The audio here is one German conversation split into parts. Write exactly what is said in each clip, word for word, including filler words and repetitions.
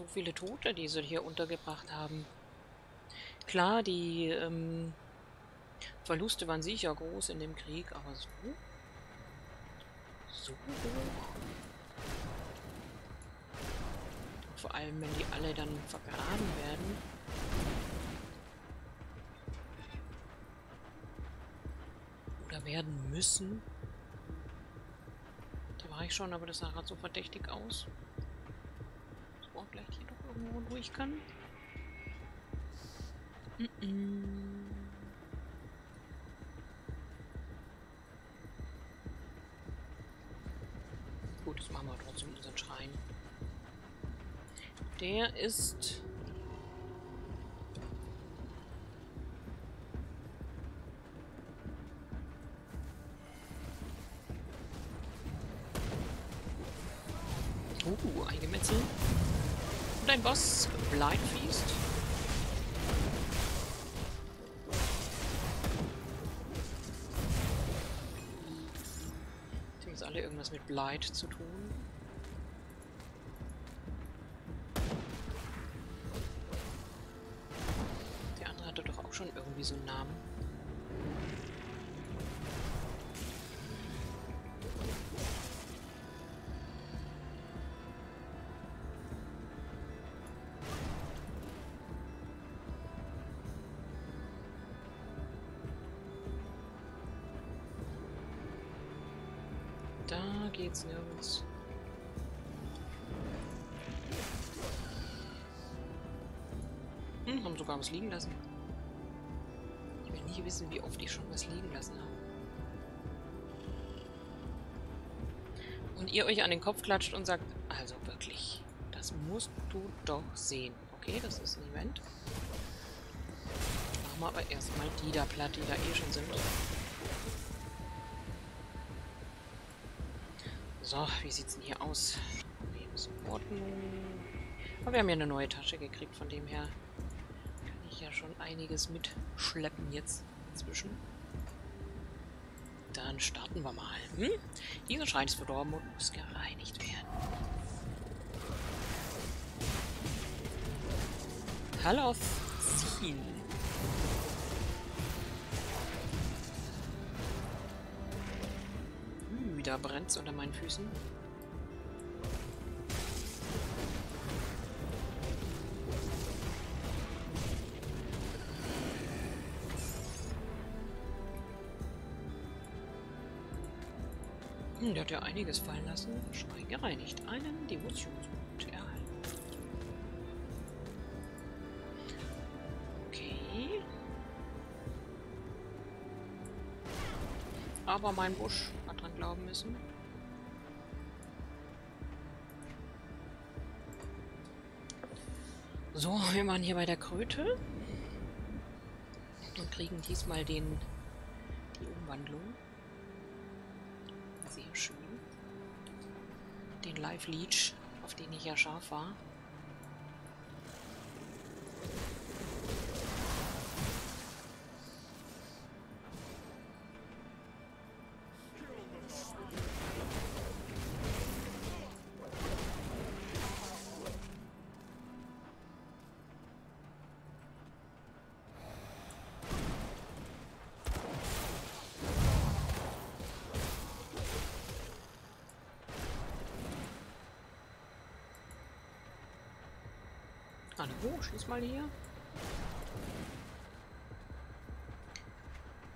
so viele Tote, die sie hier untergebracht haben. Klar, die ähm, Verluste waren sicher groß in dem Krieg, aber so... So hoch. Vor allem, wenn die alle dann vergraben werden. Oder werden müssen. Da war ich schon, aber das sah gerade so verdächtig aus. So, vielleicht hier doch irgendwo durch kann. Mm -mm. Gut, das machen wir trotzdem unseren Schrein. Der ist... Uh, ein Gemetzel. Und ein Boss Blight Feast. Die haben alle irgendwas mit Blight zu tun. Der andere hatte doch auch schon irgendwie so einen Namen. Geht's nirgends. Hm, haben sogar was liegen lassen. Ich will nie wissen, wie oft ich schon was liegen lassen habe. Und ihr euch an den Kopf klatscht und sagt, also wirklich, das musst du doch sehen. Okay, das ist ein Event. Machen wir aber erstmal die da platt, die da eh schon sind. So, wie sieht's denn hier aus? Aber wir haben ja eine neue Tasche gekriegt, von dem her kann ich ja schon einiges mitschleppen jetzt inzwischen. Dann starten wir mal. Hm? Dieser Schrein ist verdorben und muss gereinigt werden. Hallo, Ziehen. Da brennt's unter meinen Füßen. Hm, der hat ja einiges fallen lassen. Schrein gereinigt. Einen Devotionspunkt erhalten. Okay. Aber mein Busch hat dran glauben müssen. So, wir waren hier bei der Kröte und kriegen diesmal den die Umwandlung. Sehr schön. Den Live-Leech, auf den ich ja scharf war. Oh, schieß mal hier.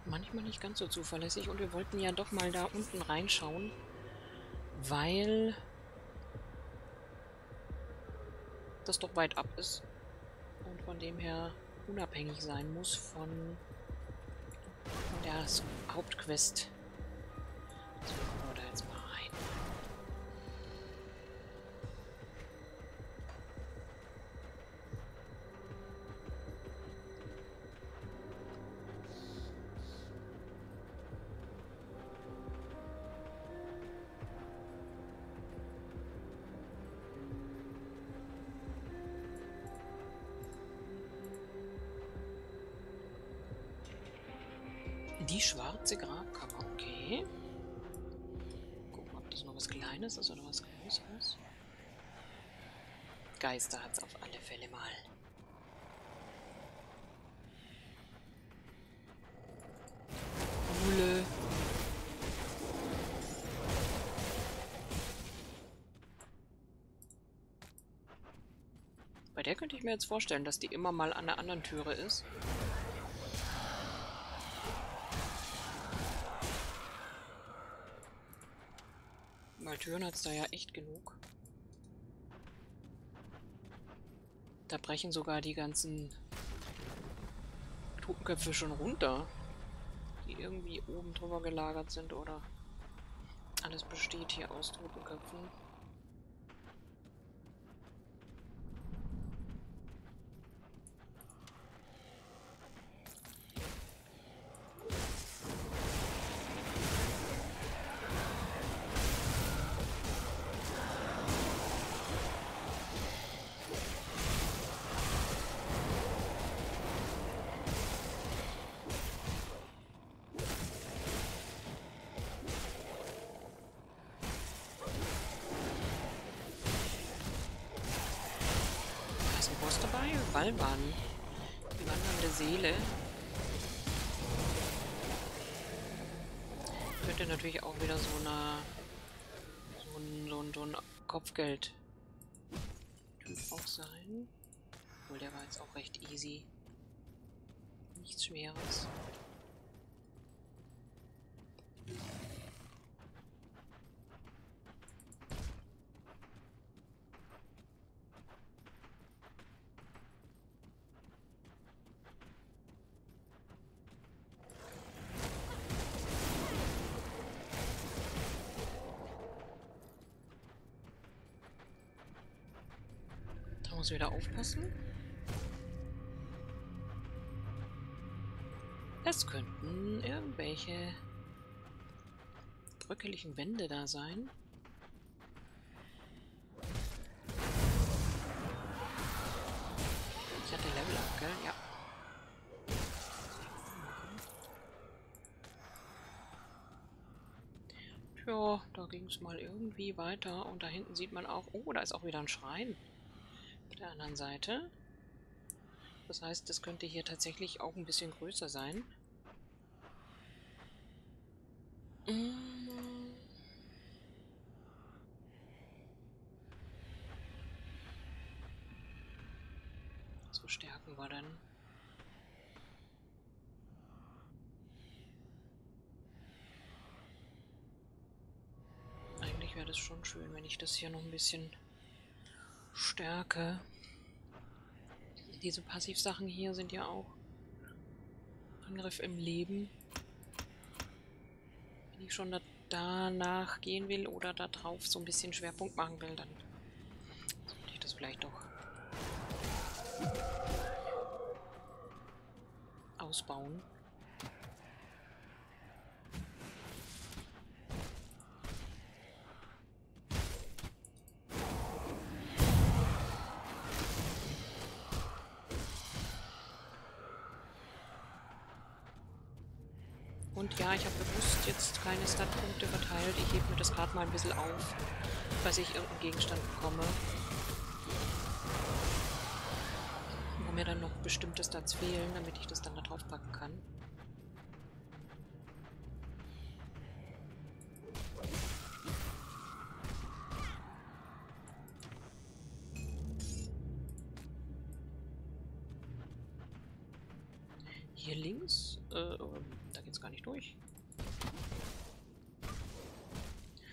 Manchmal nicht ganz so zuverlässig. Und wir wollten ja doch mal da unten reinschauen, weil das doch weit ab ist. Und von dem her unabhängig sein muss von der Hauptquest. So, gucken wir da jetzt mal rein. Die Schwarze Grabkammer, okay. Gucken, ob das noch was Kleines ist oder was Größeres. Geister hat's auf alle Fälle mal. Coole. Bei der könnte ich mir jetzt vorstellen, dass die immer mal an der anderen Türe ist. Weil Türen hat's da ja echt genug. Da brechen sogar die ganzen Totenköpfe schon runter, die irgendwie oben drüber gelagert sind, oder alles besteht hier aus Totenköpfen. Wallmann, die wandernde Seele. Könnte natürlich auch wieder so eine so ein, so ein, so ein Kopfgeld-Typ auch sein. Obwohl, der war jetzt auch recht easy. Nichts Schweres. Muss wieder aufpassen. Es könnten irgendwelche bröckeligen Wände da sein. Ich hatte Level up, gell? Ja. Tja, da ging es mal irgendwie weiter. Und da hinten sieht man auch... Oh, da ist auch wieder ein Schrein. Der anderen Seite. Das heißt, das könnte hier tatsächlich auch ein bisschen größer sein. So stärken wir dann. Eigentlich wäre das schon schön, wenn ich das hier noch ein bisschen stärke. Diese Passivsachen hier sind ja auch Angriff im Leben. Wenn ich schon da danach gehen will oder da drauf so ein bisschen Schwerpunkt machen will, dann sollte ich das vielleicht doch ausbauen. Und ja, ich habe bewusst jetzt keine Statpunkte verteilt. Ich hebe mir das gerade mal ein bisschen auf, falls ich irgendeinen Gegenstand bekomme. Wo mir dann noch bestimmte Stats fehlen, damit ich das dann da drauf packen kann. Hier links, äh, da geht's gar nicht durch.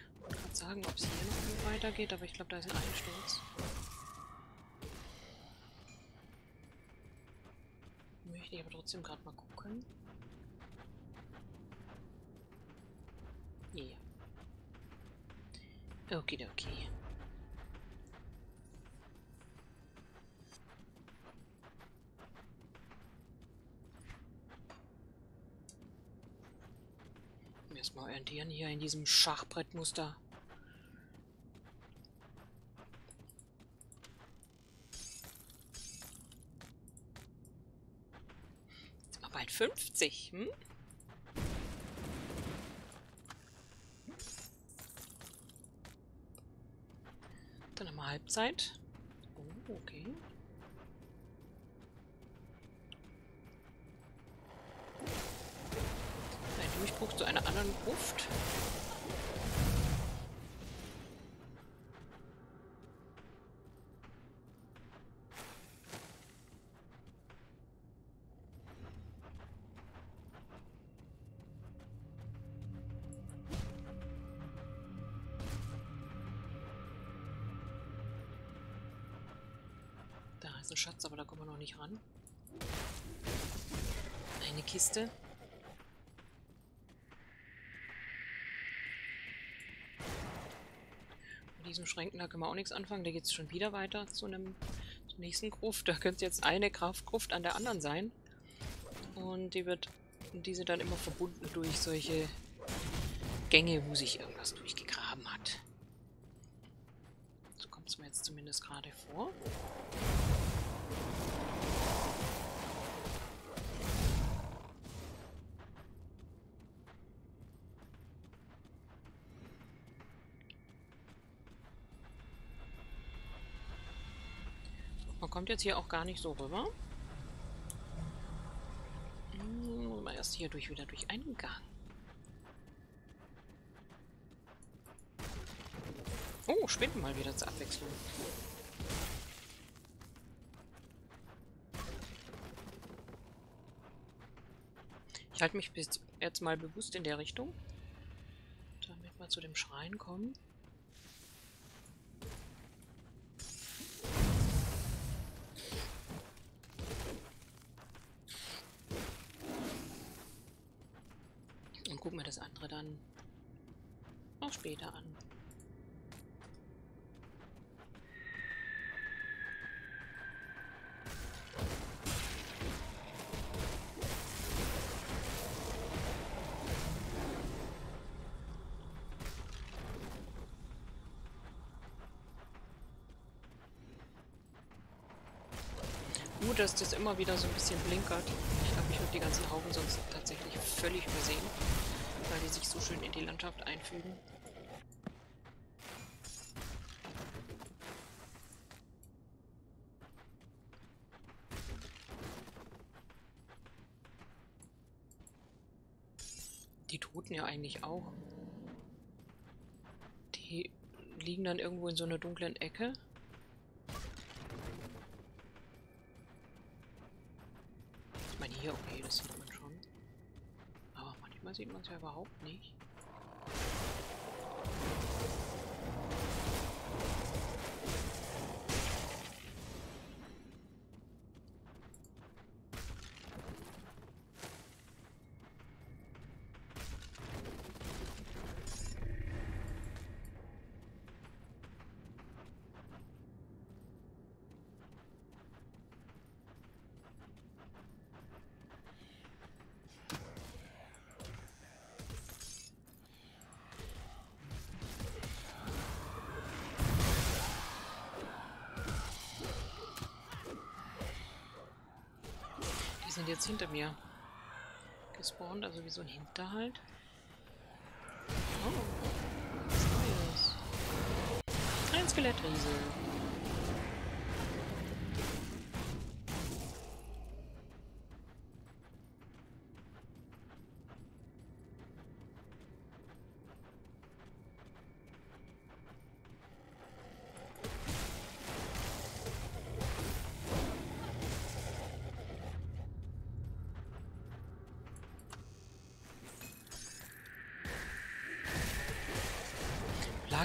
Ich wollte gerade sagen, ob es hier noch weitergeht, aber ich glaube, da ist ein Einsturz. Möchte ich aber trotzdem gerade mal gucken. Ja. Yeah. Okay, okay. Erstmal orientieren hier in diesem Schachbrettmuster. Jetzt sind wir bald fünfzig, hm? Dann haben wir Halbzeit. Oh. Okay. Ein Durchbruch zu einer anderen Gruft. Ein Schatz, aber da kommen wir noch nicht ran. Eine Kiste. Mit diesen Schränken, da können wir auch nichts anfangen. Da geht es schon wieder weiter zu einem zur nächsten Gruft. Da könnte jetzt eine Kraftgruft an der anderen sein. Und die wird diese dann immer verbunden durch solche Gänge, wo sich irgendwas durchgegraben hat. So kommt es mir jetzt zumindest gerade vor. Man kommt jetzt hier auch gar nicht so rüber. Hm, mal erst hier durch wieder durch einen Gang. Oh, Spinnen mal wieder zur Abwechslung. Ich halte mich bis jetzt mal bewusst in der Richtung, damit wir zu dem Schrein kommen. Und gucken wir das andere dann auch später an. Gut, dass das immer wieder so ein bisschen blinkert. Ich glaube, ich würde die ganzen Haufen sonst tatsächlich völlig übersehen, weil die sich so schön in die Landschaft einfügen. Die Toten ja eigentlich auch. Die liegen dann irgendwo in so einer dunklen Ecke. Hier, okay, das sieht man schon. Aber manchmal sieht man es ja überhaupt nicht. Die sind jetzt hinter mir gespawnt, also wie so ein Hinterhalt. Oh, was Neues. Ein Skelettriese.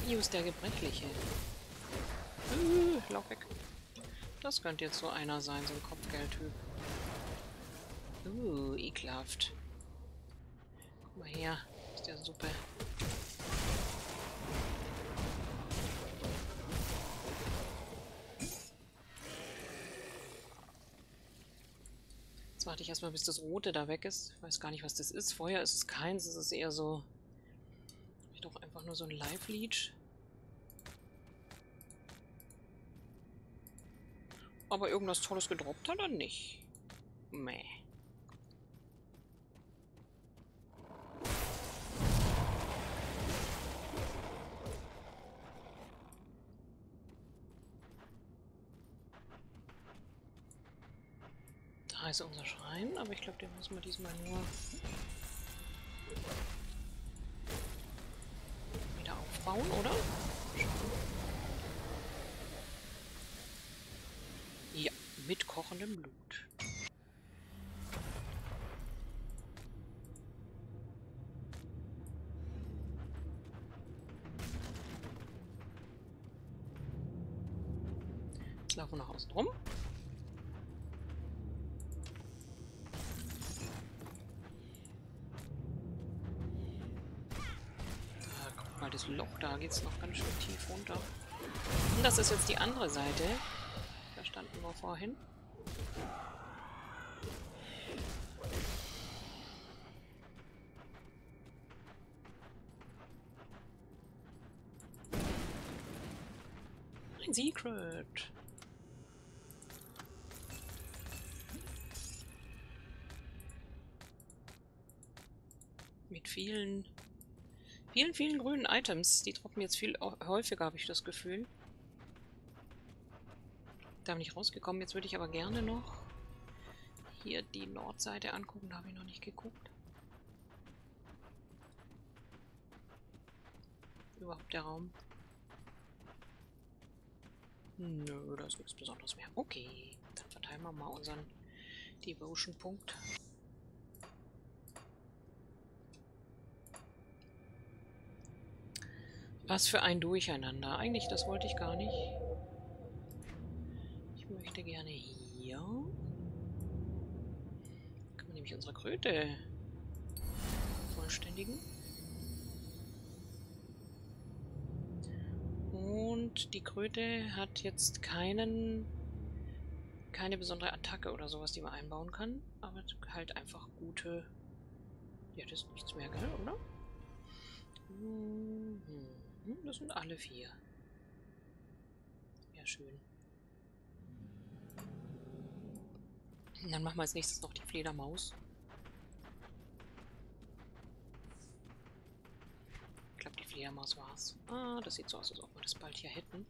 Agius, der Gebrechliche. Uh, lauf weg. Das könnte jetzt so einer sein, so ein Kopfgeldtyp. Uh, ekelhaft. Guck mal her, aus der Suppe. Jetzt warte ich erstmal, bis das Rote da weg ist. Ich weiß gar nicht, was das ist. Feuer ist es keins, es ist eher so... Doch einfach nur so ein Live-Leech. Aber irgendwas Tolles gedroppt hat er nicht. Meh. scheiße, unser Schrein, aber ich glaube, den müssen wir diesmal nur wieder aufbauen, oder? Ja, mit kochendem Blut. Jetzt laufen wir nach außen rum. Das Loch, da geht es noch ganz schön tief runter. Und das ist jetzt die andere Seite. Da standen wir vorhin. Ein Secret! Mit vielen... Vielen, vielen grünen Items. Die droppen jetzt viel häufiger, habe ich das Gefühl. Da bin ich rausgekommen. Jetzt würde ich aber gerne noch hier die Nordseite angucken. Da habe ich noch nicht geguckt. Überhaupt der Raum. Nö, da ist nichts Besonderes mehr. Okay, dann verteilen wir mal unseren Devotion-Punkt. Was für ein Durcheinander. Eigentlich, das wollte ich gar nicht. Ich möchte gerne hier. Da können wir nämlich unsere Kröte vollständigen. Und die Kröte hat jetzt keinen, keine besondere Attacke oder sowas, die man einbauen kann. Aber halt einfach gute... Ja, das ist nichts mehr, gell, oder? Mhm. Das sind alle vier. Ja, schön. Und dann machen wir als nächstes noch die Fledermaus. Ich glaube, die Fledermaus war's. Ah, das sieht so aus, als ob wir das bald hier hätten.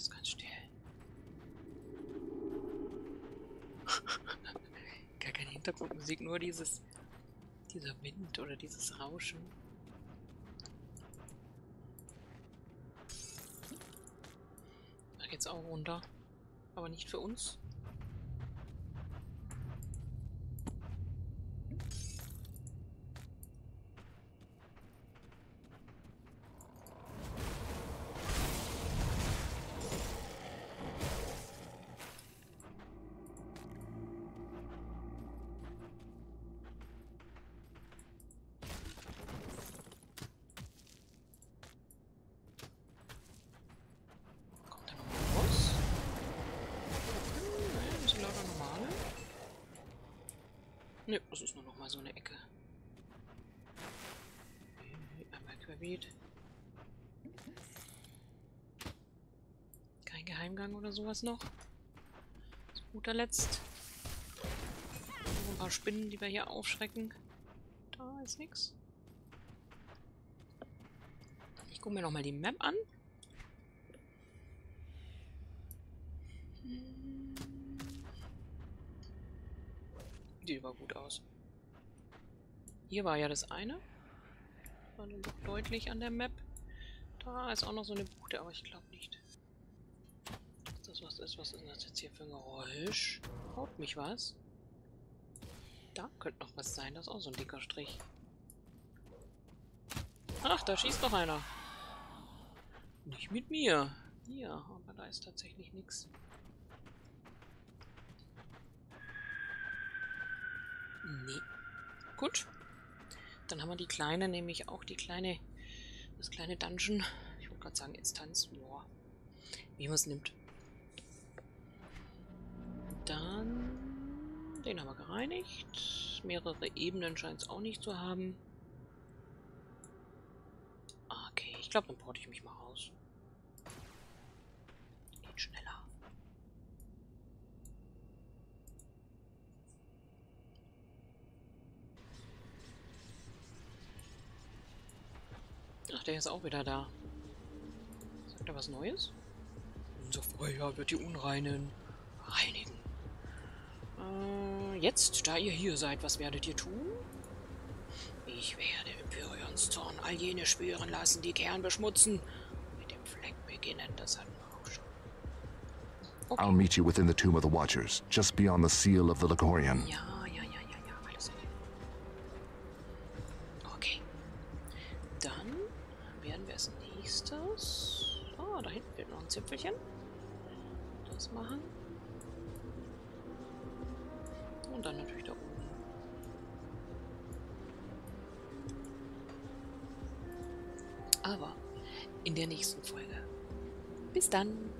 Ist ganz still. Gar keine Hintergrundmusik, nur dieses dieser Wind oder dieses Rauschen. Da geht's auch runter. Aber nicht für uns. Ne, das ist nur noch mal so eine Ecke. Einmal querbeet. Kein Geheimgang oder sowas noch. Zu guter Letzt. Noch ein paar Spinnen, die wir hier aufschrecken. Da ist nichts. Ich gucke mir nochmal die Map an. Sieht aber gut aus. Hier war ja das eine. Das war nun doch deutlich an der Map. Da ist auch noch so eine Buchte, aber ich glaube nicht. Das was ist, was ist das jetzt hier für ein Geräusch? Haut mich was? Da könnte noch was sein. Das ist auch so ein dicker Strich. Ach, da schießt noch einer. Nicht mit mir. Ja, aber da ist tatsächlich nichts. Nee. Gut. Dann haben wir die kleine, nämlich auch die kleine, das kleine Dungeon. Ich wollte gerade sagen Instanz. Boah. Wie man es nimmt. Dann... Den haben wir gereinigt. Mehrere Ebenen scheint es auch nicht zu haben. Okay, ich glaube, dann porte ich mich mal raus. Geht schneller. der ist auch wieder da. Sagt er was Neues? Unser Feuer wird die Unreinen reinigen. Äh, jetzt, da ihr hier seid, was werdet ihr tun? Ich werde Empyreons Zorn all jene spüren lassen, die Kern beschmutzen. Mit dem Fleck beginnen, das hatten wir auch schon. Okay. I'll meet you within the Tomb of the Watchers, just beyond the Seal of the Lagorian. Ja. Zipfelchen. Das machen. Und dann natürlich da oben. Aber in der nächsten Folge. Bis dann!